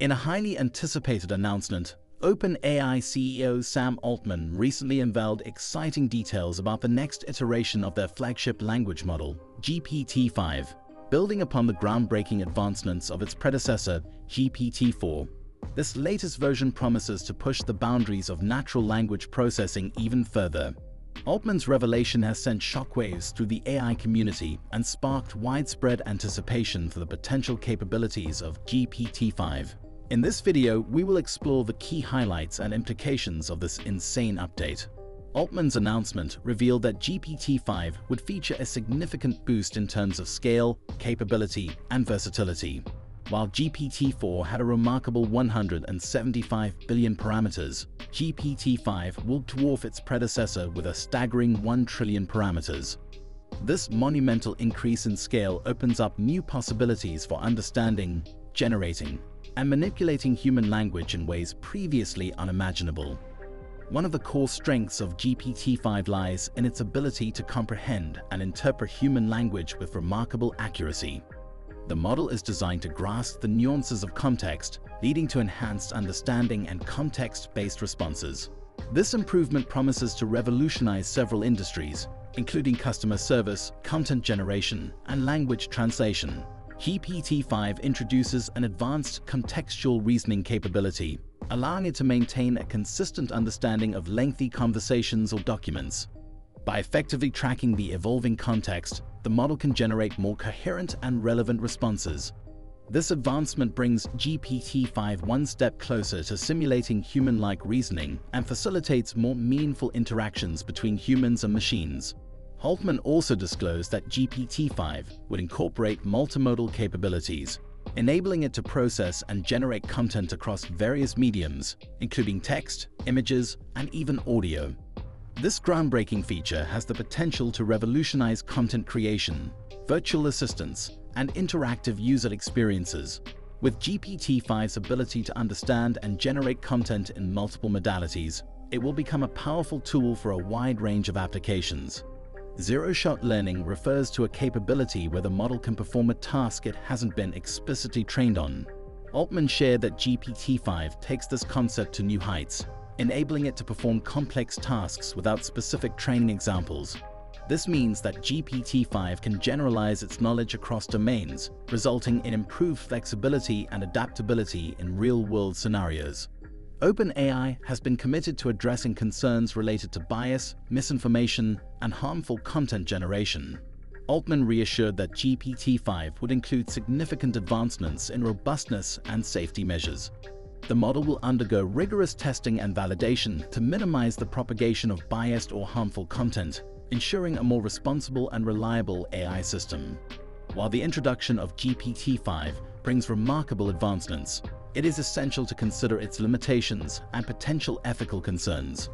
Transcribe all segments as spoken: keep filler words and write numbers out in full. In a highly anticipated announcement, OpenAI C E O Sam Altman recently unveiled exciting details about the next iteration of their flagship language model, G P T five, building upon the groundbreaking advancements of its predecessor, G P T four. This latest version promises to push the boundaries of natural language processing even further. Altman's revelation has sent shockwaves through the A I community and sparked widespread anticipation for the potential capabilities of G P T five. In this video, we will explore the key highlights and implications of this insane update. Altman's announcement revealed that G P T five would feature a significant boost in terms of scale, capability, and versatility. While G P T four had a remarkable one hundred seventy-five billion parameters, G P T five will dwarf its predecessor with a staggering one trillion parameters. This monumental increase in scale opens up new possibilities for understanding, generating, and manipulating human language in ways previously unimaginable. One of the core strengths of G P T five lies in its ability to comprehend and interpret human language with remarkable accuracy. The model is designed to grasp the nuances of context, leading to enhanced understanding and context-based responses. This improvement promises to revolutionize several industries, including customer service, content generation, and language translation. G P T five introduces an advanced contextual reasoning capability, allowing it to maintain a consistent understanding of lengthy conversations or documents. By effectively tracking the evolving context, the model can generate more coherent and relevant responses. This advancement brings G P T five one step closer to simulating human-like reasoning and facilitates more meaningful interactions between humans and machines. Altman also disclosed that G P T five would incorporate multimodal capabilities, enabling it to process and generate content across various mediums, including text, images, and even audio. This groundbreaking feature has the potential to revolutionize content creation, virtual assistants, and interactive user experiences. With G P T five's ability to understand and generate content in multiple modalities, it will become a powerful tool for a wide range of applications. Zero-shot learning refers to a capability where the model can perform a task it hasn't been explicitly trained on. Altman shared that G P T five takes this concept to new heights, enabling it to perform complex tasks without specific training examples. This means that G P T five can generalize its knowledge across domains, resulting in improved flexibility and adaptability in real-world scenarios. OpenAI has been committed to addressing concerns related to bias, misinformation, and harmful content generation. Altman reassured that G P T five would include significant advancements in robustness and safety measures. The model will undergo rigorous testing and validation to minimize the propagation of biased or harmful content, ensuring a more responsible and reliable A I system. While the introduction of G P T five brings remarkable advancements, it is essential to consider its limitations and potential ethical concerns.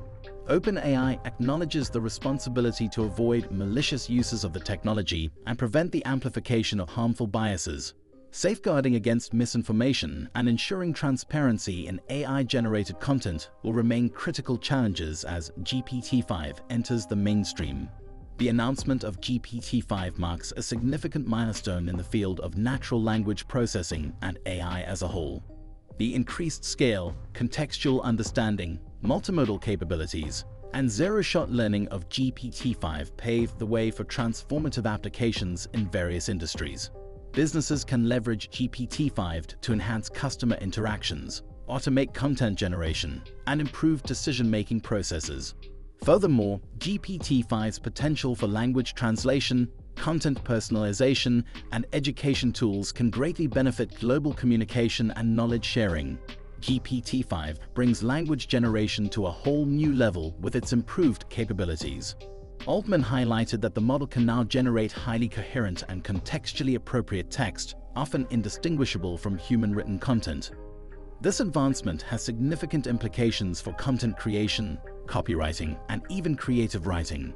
OpenAI acknowledges the responsibility to avoid malicious uses of the technology and prevent the amplification of harmful biases, safeguarding against misinformation and ensuring transparency in A I-generated content will remain critical challenges as G P T five enters the mainstream. The announcement of G P T five marks a significant milestone in the field of natural language processing and A I as a whole. The increased scale, contextual understanding, multimodal capabilities, and zero-shot learning of G P T five paved the way for transformative applications in various industries. Businesses can leverage G P T five to enhance customer interactions, automate content generation, and improve decision-making processes. Furthermore, G P T five's potential for language translation, content personalization, and education tools can greatly benefit global communication and knowledge sharing. G P T five brings language generation to a whole new level with its improved capabilities. Altman highlighted that the model can now generate highly coherent and contextually appropriate text, often indistinguishable from human-written content. This advancement has significant implications for content creation, copywriting, and even creative writing.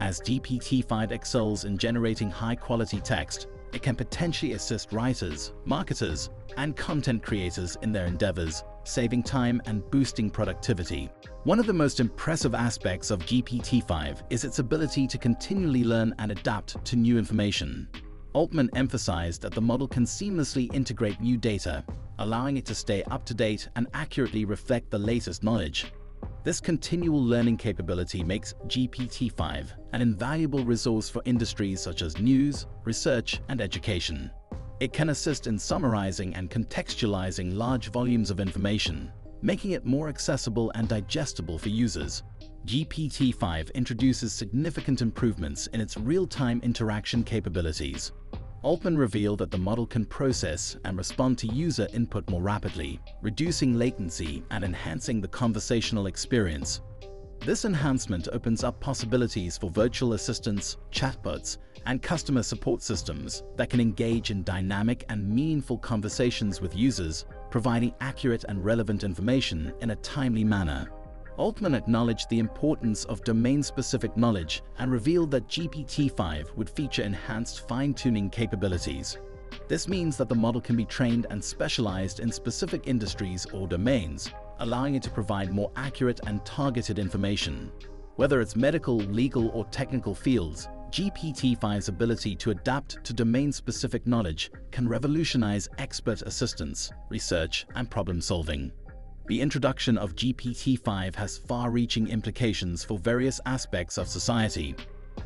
As G P T five excels in generating high-quality text, it can potentially assist writers, marketers, and content creators in their endeavors, saving time and boosting productivity. One of the most impressive aspects of G P T five is its ability to continually learn and adapt to new information. Altman emphasized that the model can seamlessly integrate new data, allowing it to stay up to date and accurately reflect the latest knowledge. This continual learning capability makes G P T five an invaluable resource for industries such as news, research, and education. It can assist in summarizing and contextualizing large volumes of information, making it more accessible and digestible for users. G P T five introduces significant improvements in its real-time interaction capabilities. Altman revealed that the model can process and respond to user input more rapidly, reducing latency and enhancing the conversational experience. This enhancement opens up possibilities for virtual assistants, chatbots, and customer support systems that can engage in dynamic and meaningful conversations with users, providing accurate and relevant information in a timely manner. Altman acknowledged the importance of domain-specific knowledge and revealed that G P T five would feature enhanced fine-tuning capabilities. This means that the model can be trained and specialized in specific industries or domains, allowing it to provide more accurate and targeted information. Whether it's medical, legal, or technical fields, G P T five's ability to adapt to domain-specific knowledge can revolutionize expert assistance, research, and problem-solving. The introduction of G P T five has far-reaching implications for various aspects of society.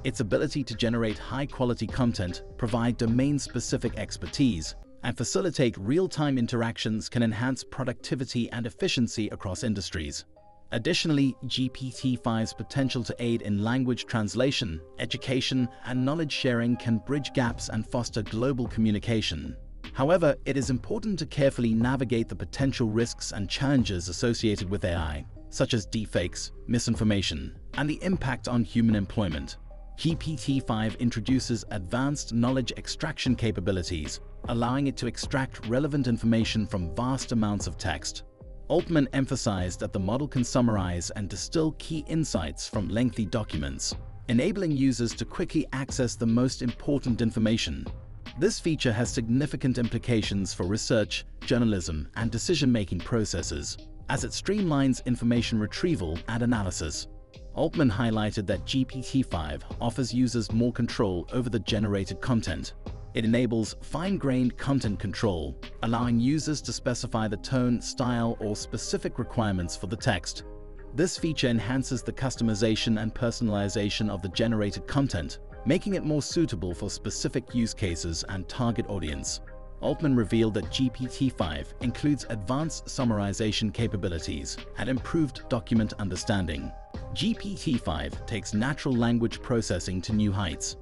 Its ability to generate high-quality content, provide domain-specific expertise, and facilitate real-time interactions can enhance productivity and efficiency across industries. Additionally, G P T five's potential to aid in language translation, education, and knowledge sharing can bridge gaps and foster global communication. However, it is important to carefully navigate the potential risks and challenges associated with A I, such as deepfakes, misinformation, and the impact on human employment. G P T five introduces advanced knowledge extraction capabilities, allowing it to extract relevant information from vast amounts of text. Altman emphasized that the model can summarize and distill key insights from lengthy documents, enabling users to quickly access the most important information. This feature has significant implications for research, journalism, and decision-making processes, as it streamlines information retrieval and analysis. Altman highlighted that G P T five offers users more control over the generated content. It enables fine-grained content control, allowing users to specify the tone, style, or specific requirements for the text. This feature enhances the customization and personalization of the generated content, making it more suitable for specific use cases and target audience. Altman revealed that G P T five includes advanced summarization capabilities and improved document understanding. G P T five takes natural language processing to new heights.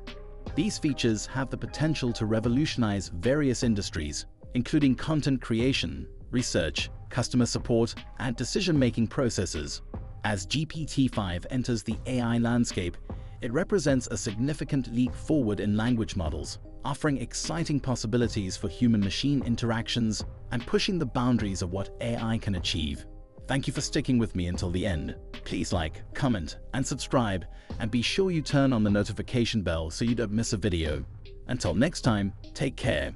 These features have the potential to revolutionize various industries, including content creation, research, customer support, and decision-making processes. As G P T five enters the A I landscape, it represents a significant leap forward in language models, offering exciting possibilities for human-machine interactions and pushing the boundaries of what A I can achieve. Thank you for sticking with me until the end. Please like, comment, and subscribe, and be sure you turn on the notification bell so you don't miss a video. Until next time, take care.